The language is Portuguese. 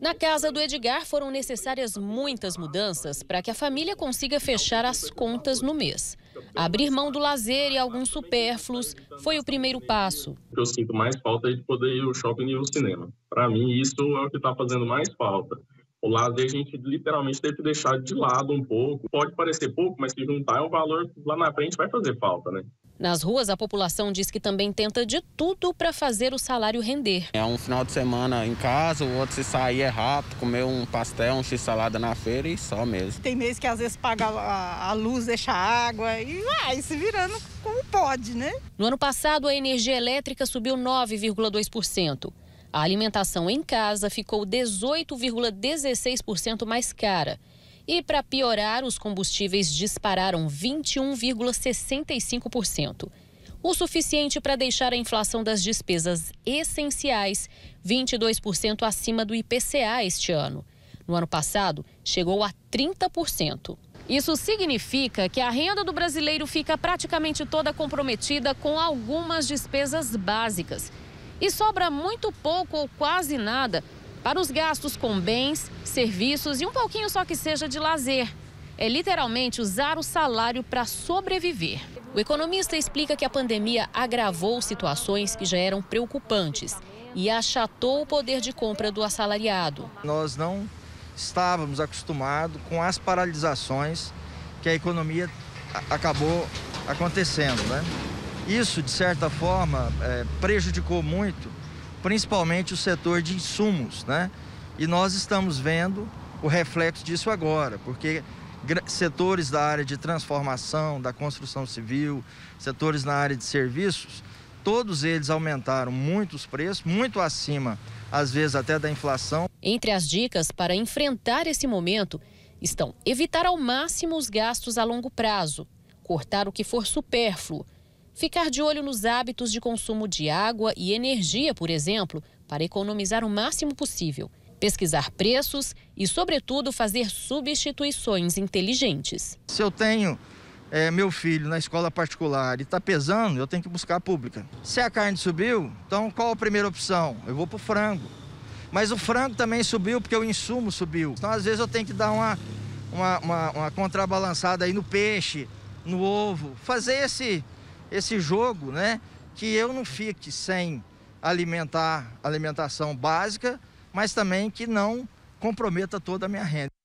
Na casa do Edgar foram necessárias muitas mudanças para que a família consiga fechar as contas no mês. Abrir mão do lazer e alguns supérfluos foi o primeiro passo. O que eu sinto mais falta é de poder ir ao shopping e ao cinema. Para mim, isso é o que está fazendo mais falta. O lazer a gente literalmente teve que deixar de lado um pouco. Pode parecer pouco, mas se juntar é um valor que lá na frente vai fazer falta, né? Nas ruas, a população diz que também tenta de tudo para fazer o salário render. É um final de semana em casa, o outro se sair é rápido, comer um pastel, um x-salada na feira e só mesmo. Tem mês que às vezes paga a luz, deixa a água e vai se virando como pode, né? No ano passado, a energia elétrica subiu 9,2%. A alimentação em casa ficou 18,16% mais cara. E para piorar, os combustíveis dispararam 21,65%. O suficiente para deixar a inflação das despesas essenciais 22% acima do IPCA este ano. No ano passado, chegou a 30%. Isso significa que a renda do brasileiro fica praticamente toda comprometida com algumas despesas básicas. E sobra muito pouco ou quase nada para os gastos com bens, serviços e um pouquinho só que seja de lazer. É literalmente usar o salário para sobreviver. O economista explica que a pandemia agravou situações que já eram preocupantes e achatou o poder de compra do assalariado. Nós não estávamos acostumados com as paralisações que a economia acabou acontecendo, né? Isso, de certa forma, prejudicou muito, principalmente o setor de insumos, né? E nós estamos vendo o reflexo disso agora, porque setores da área de transformação, da construção civil, setores na área de serviços, todos eles aumentaram muito os preços, muito acima, às vezes, até da inflação. Entre as dicas para enfrentar esse momento estão evitar ao máximo os gastos a longo prazo, cortar o que for supérfluo, ficar de olho nos hábitos de consumo de água e energia, por exemplo, para economizar o máximo possível. Pesquisar preços e, sobretudo, fazer substituições inteligentes. Se eu tenho meu filho na escola particular e está pesando, eu tenho que buscar a pública. Se a carne subiu, então qual a primeira opção? Eu vou para o frango. Mas o frango também subiu porque o insumo subiu. Então, às vezes, eu tenho que dar uma contrabalançada aí no peixe, no ovo, fazer esse jogo, né, que eu não fique sem alimentação básica, mas também que não comprometa toda a minha renda.